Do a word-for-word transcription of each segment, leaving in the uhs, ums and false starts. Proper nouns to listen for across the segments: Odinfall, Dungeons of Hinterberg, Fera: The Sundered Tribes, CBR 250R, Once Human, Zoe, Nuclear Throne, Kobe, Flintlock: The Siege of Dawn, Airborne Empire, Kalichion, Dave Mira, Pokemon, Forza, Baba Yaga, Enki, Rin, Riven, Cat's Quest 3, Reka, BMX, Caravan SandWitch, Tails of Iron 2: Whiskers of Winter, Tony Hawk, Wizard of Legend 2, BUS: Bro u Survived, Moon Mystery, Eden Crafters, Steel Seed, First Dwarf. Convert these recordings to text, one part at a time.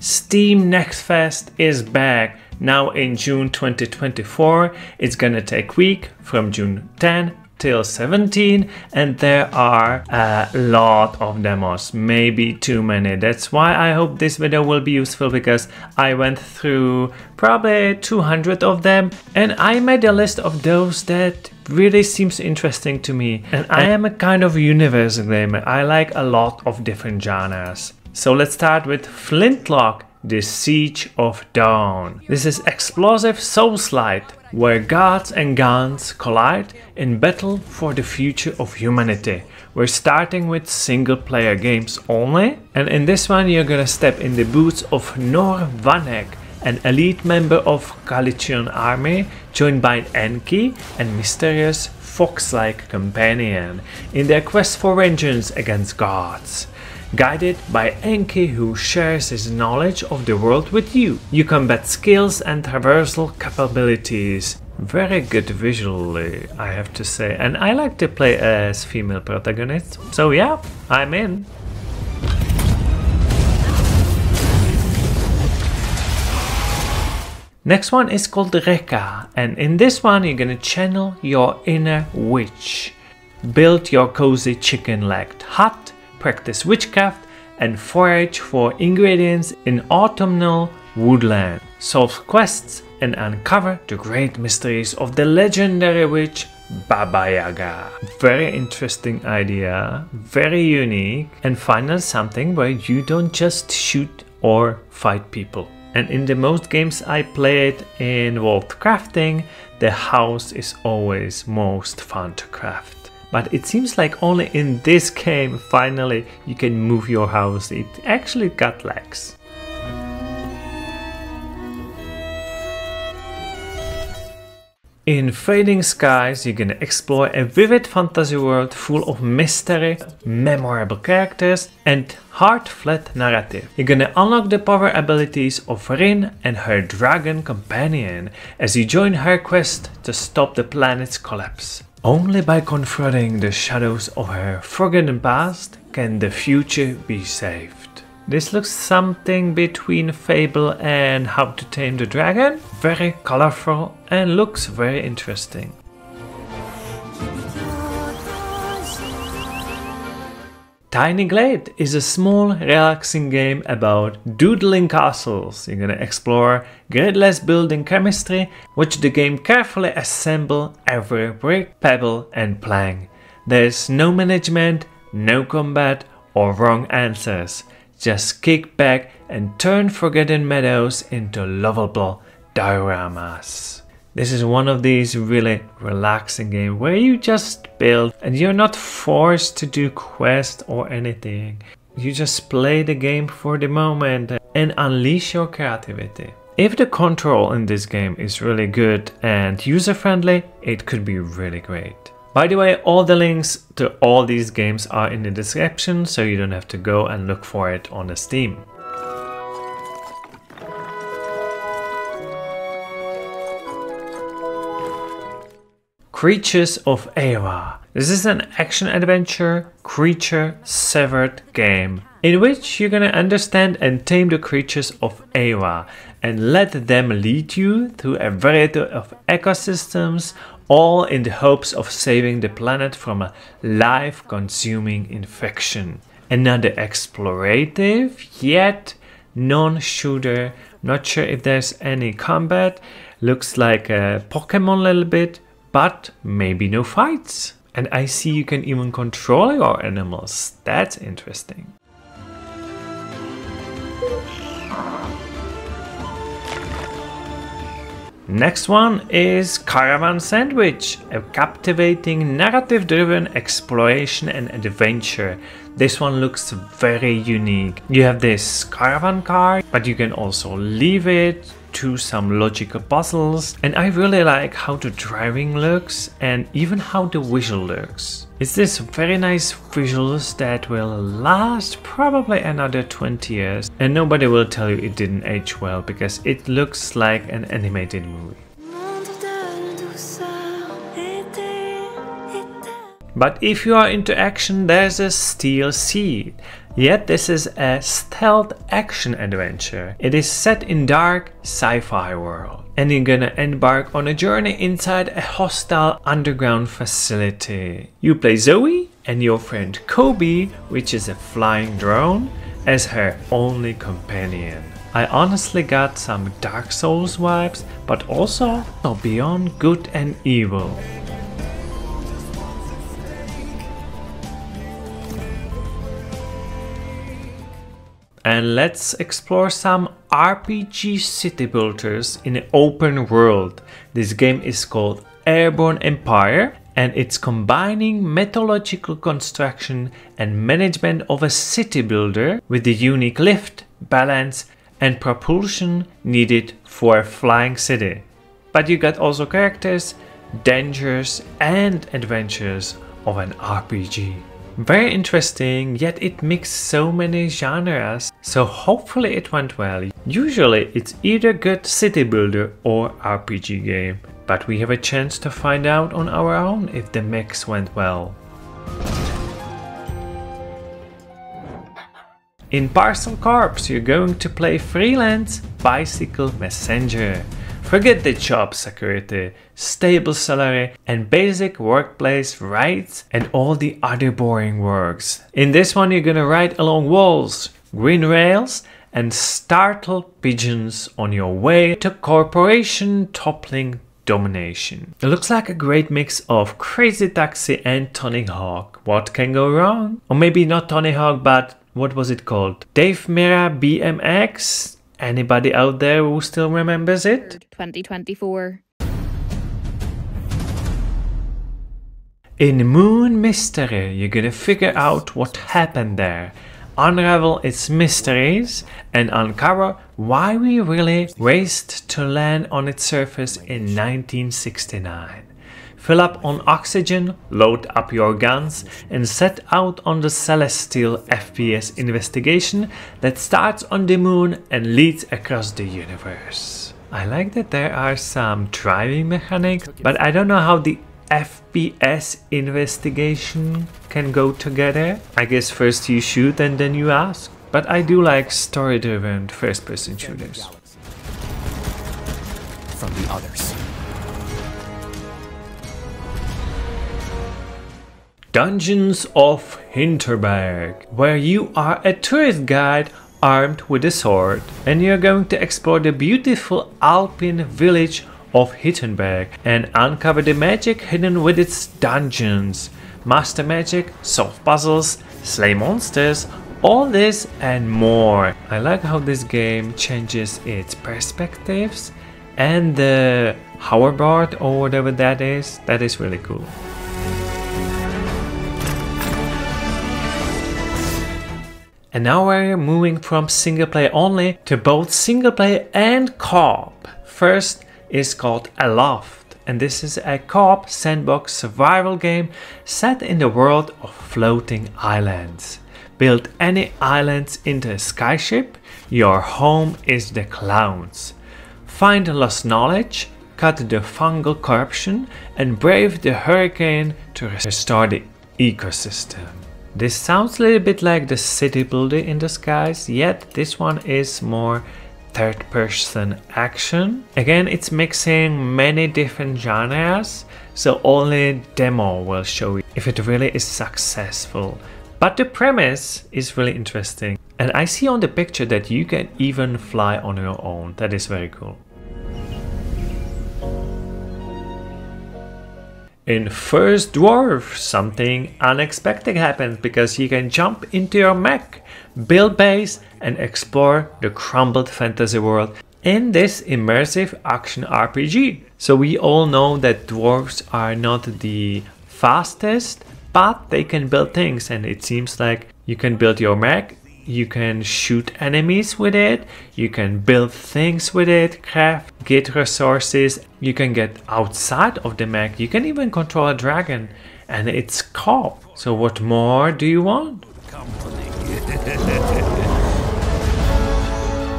Steam Next Fest is back now in June twenty twenty-four. It's gonna take a week from June tenth till seventeenth, and there are a lot of demos, maybe too many. That's why I hope this video will be useful, because I went through probably two hundred of them and I made a list of those that really seems interesting to me. And I am a kind of universal gamer. I like a lot of different genres. So let's start with Flintlock: The Siege of Dawn. This is explosive soulslide where gods and guns collide in battle for the future of humanity. We're starting with single player games only, and in this one you're gonna step in the boots of Norvanek, an elite member of Kalichion army, joined by Enki and mysterious fox-like companion in their quest for vengeance against gods. Guided by Enki, who shares his knowledge of the world with you. You combat skills and traversal capabilities. Very good visually, I have to say. And I like to play as female protagonist. So yeah, I'm in. Next one is called Reka. And in this one you're gonna channel your inner witch. Build your cozy chicken-legged hut. Practice witchcraft and forage for ingredients in autumnal woodland. Solve quests and uncover the great mysteries of the legendary witch Baba Yaga. Very interesting idea, very unique, and finally something where you don't just shoot or fight people. And in the most games I played involved crafting, the house is always most fun to craft. But it seems like only in this game, finally, you can move your house. It actually got legs. In Fading Skies, you're gonna explore a vivid fantasy world full of mystery, memorable characters, and heartfelt narrative. You're gonna unlock the power abilities of Rin and her dragon companion as you join her quest to stop the planet's collapse. Only by confronting the shadows of her forgotten past can the future be saved. This looks something between Fable and How to Tame the Dragon. Very colorful and looks very interesting. Tiny Glade is a small, relaxing game about doodling castles. You're gonna explore gridless building chemistry, watch the game carefully assemble every brick, pebble and plank. There's no management, no combat or wrong answers. Just kick back and turn Forgotten Meadows into lovable dioramas. This is one of these really relaxing games where you just build and you're not forced to do quests or anything. You just play the game for the moment and unleash your creativity. If the control in this game is really good and user-friendly, it could be really great. By the way, all the links to all these games are in the description, so you don't have to go and look for it on Steam. Creatures of Ewa. This is an action-adventure creature-severed game in which you're gonna understand and tame the creatures of Ewa and let them lead you through a variety of ecosystems, all in the hopes of saving the planet from a life-consuming infection. Another explorative yet non-shooter. Not sure if there's any combat. Looks like a Pokemon a little bit. But maybe no fights. And I see you can even control your animals. That's interesting. Next one is Caravan SandWitch, a captivating narrative-driven exploration and adventure. This one looks very unique. You have this caravan car, but you can also leave it, to some logical puzzles, and I really like how the driving looks and even how the visual looks. It's this very nice visuals that will last probably another twenty years, and nobody will tell you it didn't age well, because it looks like an animated movie. But if you are into action, there's a Steel Seed. Yet this is a stealth action adventure. It is set in dark sci-fi world, and you're gonna embark on a journey inside a hostile underground facility. You play Zoe and your friend Kobe, which is a flying drone, as her only companion. I honestly got some Dark Souls vibes, but also beyond good and evil. And let's explore some R P G city builders in an open world. This game is called Airborne Empire, and it's combining mythological construction and management of a city builder with the unique lift, balance and propulsion needed for a flying city. But you got also characters, dangers and adventures of an R P G. Very interesting, yet it mixed so many genres, so hopefully it went well. Usually it's either good city builder or R P G game, but we have a chance to find out on our own if the mix went well. In Parcel Corps, you're going to play freelance bicycle messenger. Forget the job security, stable salary and basic workplace rights and all the other boring works. In this one you're gonna ride along walls, green rails and startle pigeons on your way to corporation toppling domination. It looks like a great mix of Crazy Taxi and Tony Hawk. What can go wrong? Or maybe not Tony Hawk, but what was it called? Dave Mira B M X? Anybody out there who still remembers it? twenty twenty-four. In Moon Mystery, you're gonna figure out what happened there, unravel its mysteries and uncover why we really raced to land on its surface in nineteen sixty-nine. Fill up on oxygen, load up your guns and set out on the celestial F P S investigation that starts on the moon and leads across the universe. I like that there are some driving mechanics, but I don't know how the F P S investigation can go together. I guess first you shoot and then you ask. But I do like story-driven first-person shooters. From the others. Dungeons of Hinterberg, where you are a tourist guide armed with a sword and you're going to explore the beautiful Alpine village of Hinterberg and uncover the magic hidden with its dungeons. Master magic, solve puzzles, slay monsters, all this and more. I like how this game changes its perspectives and the hoverboard or whatever that is, that is really cool. And now we're moving from single player only to both single player and co-op. First is called Aloft, and this is a co-op sandbox survival game set in the world of floating islands. Build any islands into a skyship, your home is the clouds. Find lost knowledge, cut the fungal corruption and brave the hurricane to restore the ecosystem. This sounds a little bit like the city builder in the skies, yet this one is more third-person action. Again, it's mixing many different genres, so only demo will show you if it really is successful. But the premise is really interesting. And I see on the picture that you can even fly on your own. That is very cool. In First Dwarf, something unexpected happens because you can jump into your mech, build base and explore the crumbled fantasy world in this immersive action R P G. So we all know that dwarves are not the fastest, but they can build things and it seems like you can build your mech, you can shoot enemies with it, you can build things with it, craft, get resources, you can get outside of the mech, you can even control a dragon and it's co-op. So what more do you want?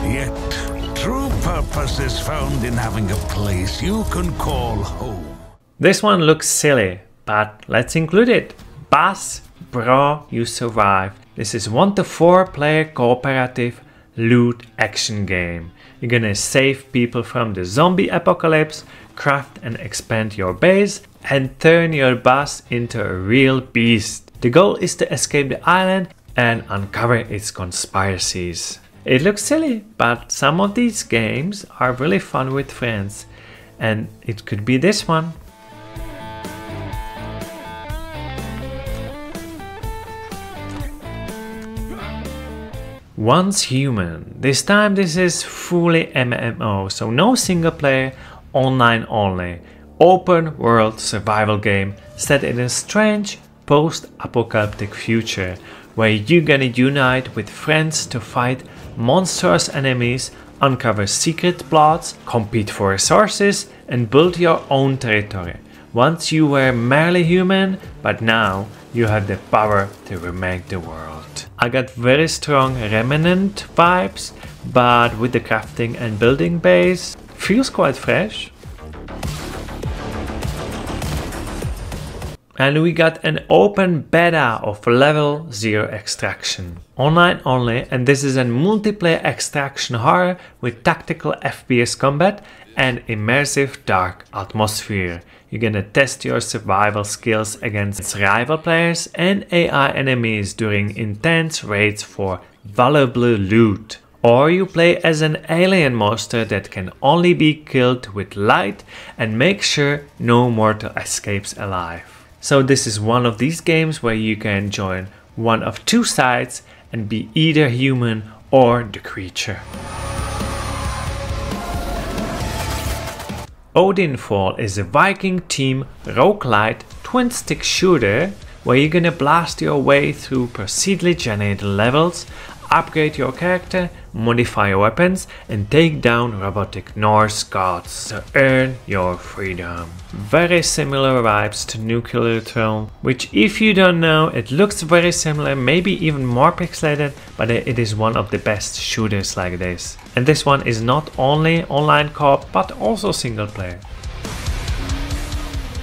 Yet true purpose is found in having a place you can call home. This one looks silly, but let's include it. B U S: Bro u Survived This is one to four player cooperative loot action game. You're gonna save people from the zombie apocalypse, craft and expand your base, and turn your bus into a real beast. The goal is to escape the island and uncover its conspiracies. It looks silly, but some of these games are really fun with friends, and it could be this one. Once Human. This time this is fully M M O, so no single player, online only. Open world survival game set in a strange post-apocalyptic future where you're gonna unite with friends to fight monstrous enemies, uncover secret plots, compete for resources and build your own territory. Once you were merely human, but now you have the power to remake the world. I got very strong Remnant vibes, but with the crafting and building base, feels quite fresh. And we got an open beta of Level Zero: Extraction. Online only, and this is a multiplayer extraction horror with tactical F P S combat and immersive dark atmosphere. You're gonna test your survival skills against rival players and A I enemies during intense raids for valuable loot. Or you play as an alien monster that can only be killed with light and make sure no mortal escapes alive. So this is one of these games where you can join one of two sides and be either human or the creature. Odinfall is a Viking team roguelite twin stick shooter where you're gonna blast your way through procedurally generated levels, upgrade your character, modify your weapons and take down robotic Norse gods to earn your freedom. Very similar vibes to Nuclear Throne, which if you don't know, it looks very similar, maybe even more pixelated, but it is one of the best shooters like this. And this one is not only online co-op, but also single player.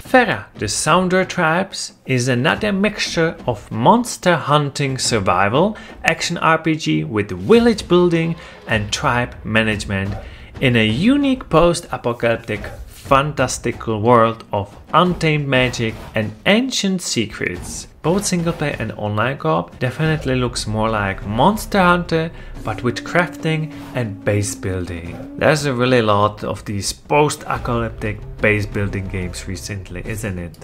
Fera: The Sundered Tribes is another mixture of monster hunting survival, action R P G with village building and tribe management in a unique post-apocalyptic fantastical world of untamed magic and ancient secrets. Both single player and online co-op definitely looks more like Monster Hunter, but with crafting and base building. There's a really lot of these post-apocalyptic base building games recently, isn't it?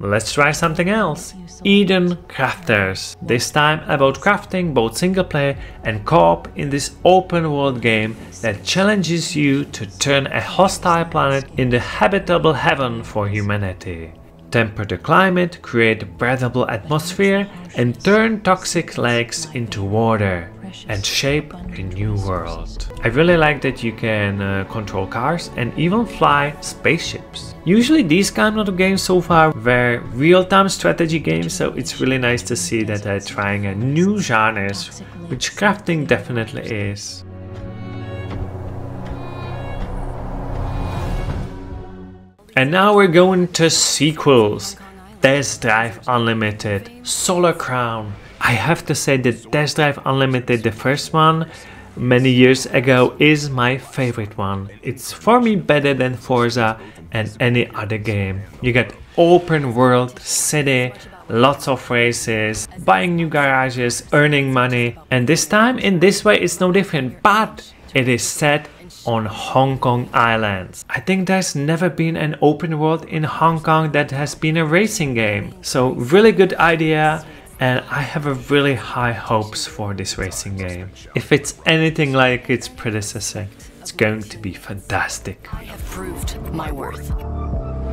Let's try something else. Eden Crafters. This time about crafting both single player and co-op in this open world game that challenges you to turn a hostile planet into habitable heaven for humanity. Temper the climate, create a breathable atmosphere and turn toxic lakes into water and shape a new world. I really like that you can uh, control cars and even fly spaceships. Usually these kind of games so far were real-time strategy games, so it's really nice to see that they're trying a new genres, which crafting definitely is. And now we're going to sequels. Test Drive Unlimited, Solar Crown. I have to say that Test Drive Unlimited, the first one, many years ago, is my favorite one. It's for me better than Forza and any other game. You get open world, city, lots of races, buying new garages, earning money, and this time in this way it's no different, but it is set on Hong Kong Islands. I think there's never been an open world in Hong Kong that has been a racing game. So really good idea. And I have a really high hopes for this racing game. If it's anything like its predecessor, it's going to be fantastic. I have proved my worth.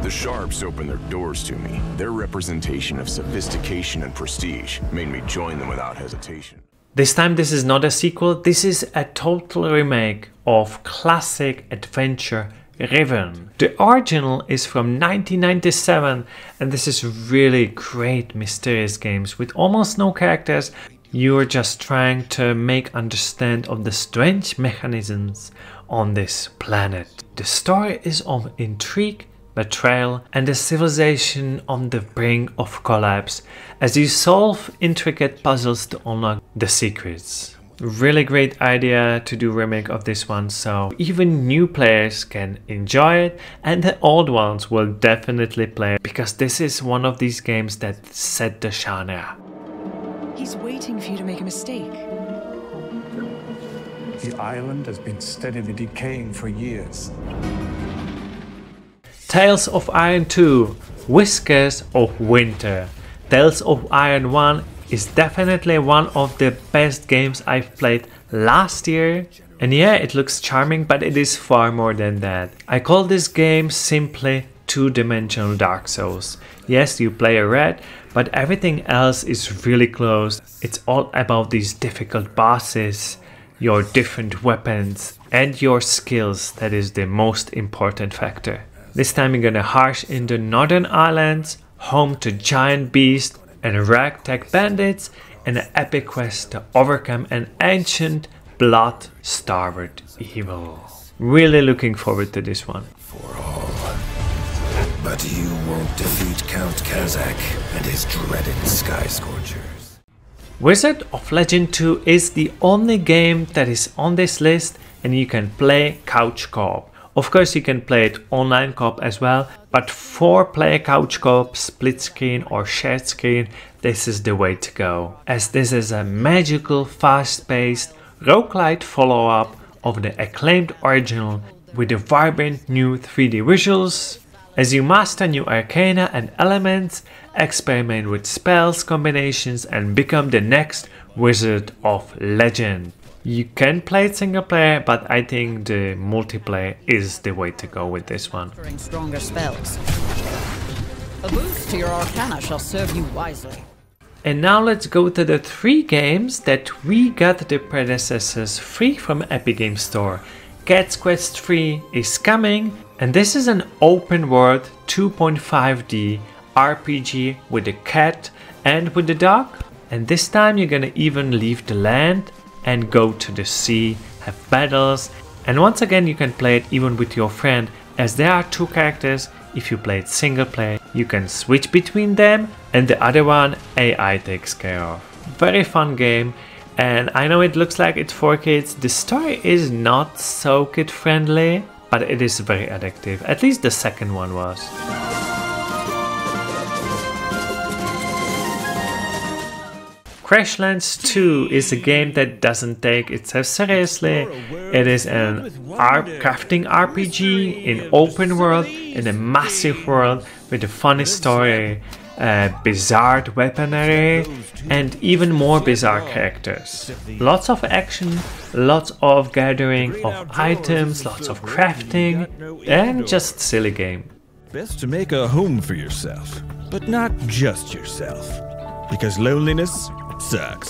The Sharps opened their doors to me. Their representation of sophistication and prestige made me join them without hesitation. This time this is not a sequel, this is a total remake of classic adventure Riven. The original is from nineteen ninety-seven and this is really great mysterious games with almost no characters. You are just trying to make understand of the strange mechanisms on this planet. The story is of intrigue, betrayal, and a civilization on the brink of collapse as you solve intricate puzzles to unlock the secrets. Really great idea to do remake of this one, so even new players can enjoy it, and the old ones will definitely play it because this is one of these games that set the genre. He's waiting for you to make a mistake. The island has been steadily decaying for years. Tails of Iron two, Whiskers of Winter. Tails of Iron one is definitely one of the best games I've played last year. And yeah, it looks charming, but it is far more than that. I call this game simply two-dimensional Dark Souls. Yes, you play a rat, but everything else is really close. It's all about these difficult bosses, your different weapons, and your skills. That is the most important factor. This time you're gonna harsh in the Northern Islands, home to giant beasts and ragtag bandits, in an epic quest to overcome an ancient blood-starved evil. Really looking forward to this one. For all. But you won't defeat Count Kazak and his dreaded Sky Scorchers. Wizard of Legend two is the only game that is on this list and you can play couch co-op. Of course you can play it online co-op as well, but for player couch co-op, split screen or shared screen, this is the way to go, as this is a magical, fast-paced, roguelite follow-up of the acclaimed original with the vibrant new three D visuals. As you master new arcana and elements, experiment with spells, combinations, and become the next Wizard of Legend. You can play it single player, but I think the multiplayer is the way to go with this one. Stronger spells. A boost to your arcana shall serve you wisely. And now let's go to the three games that we got the predecessors free from Epic Games Store. Cat's Quest three is coming, and this is an open world two point five D R P G with a cat and with the dog. And this time you're gonna even leave the land and go to the sea, have battles, and once again you can play it even with your friend, as there are two characters. If you play it single player, you can switch between them and the other one A I takes care of. Very fun game, and I know it looks like it's for kids. The story is not so kid friendly, but it is very addictive, at least the second one was. Crashlands two is a game that doesn't take itself seriously. It is an crafting R P G in open world, in a massive world with a funny story, uh, bizarre weaponry, and even more bizarre characters. Lots of action, lots of gathering of items, lots of crafting, and just silly game. Best to make a home for yourself, but not just yourself, because loneliness sucks.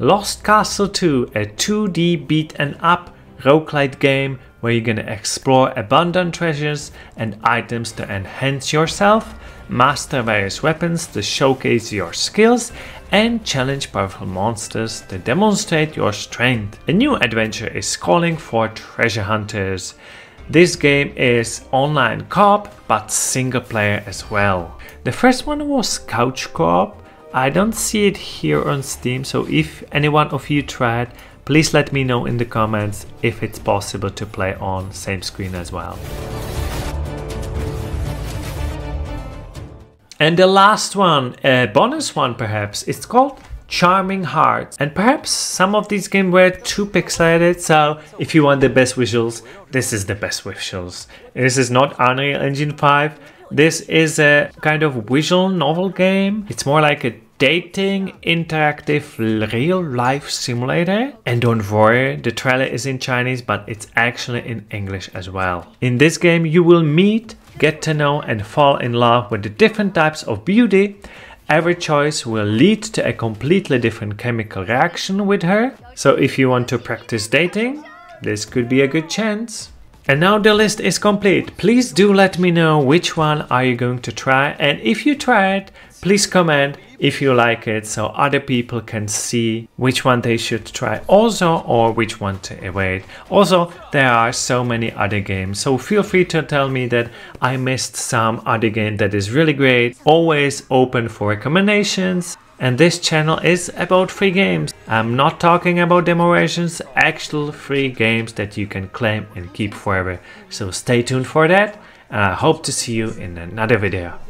Lost Castle two, a two D beat and up roguelite game where you're gonna explore abundant treasures and items to enhance yourself, master various weapons to showcase your skills, and challenge powerful monsters to demonstrate your strength. A new adventure is calling for treasure hunters. This game is online co-op, but single player as well. The first one was couch co-op. I don't see it here on Steam, so if any one of you tried, please let me know in the comments if it's possible to play on same screen as well. And the last one, a bonus one perhaps, it's called Charming Hearts, and perhaps some of these games were too pixelated, so if you want the best visuals, this is the best visuals. This is not Unreal Engine five. This is a kind of visual novel game. It's more like a dating interactive real life simulator. And don't worry, the trailer is in Chinese, but it's actually in English as well. In this game you will meet, get to know, and fall in love with the different types of beauty. Every choice will lead to a completely different chemical reaction with her. So if you want to practice dating, this could be a good chance. And now the list is complete. Please do let me know which one are you going to try, and if you try it, please comment if you like it, so other people can see which one they should try also or which one to avoid. Also, there are so many other games, so feel free to tell me that I missed some other game that is really great. Always open for recommendations. And this channel is about free games. I'm not talking about demorations, actual free games that you can claim and keep forever. So stay tuned for that, and I hope to see you in another video.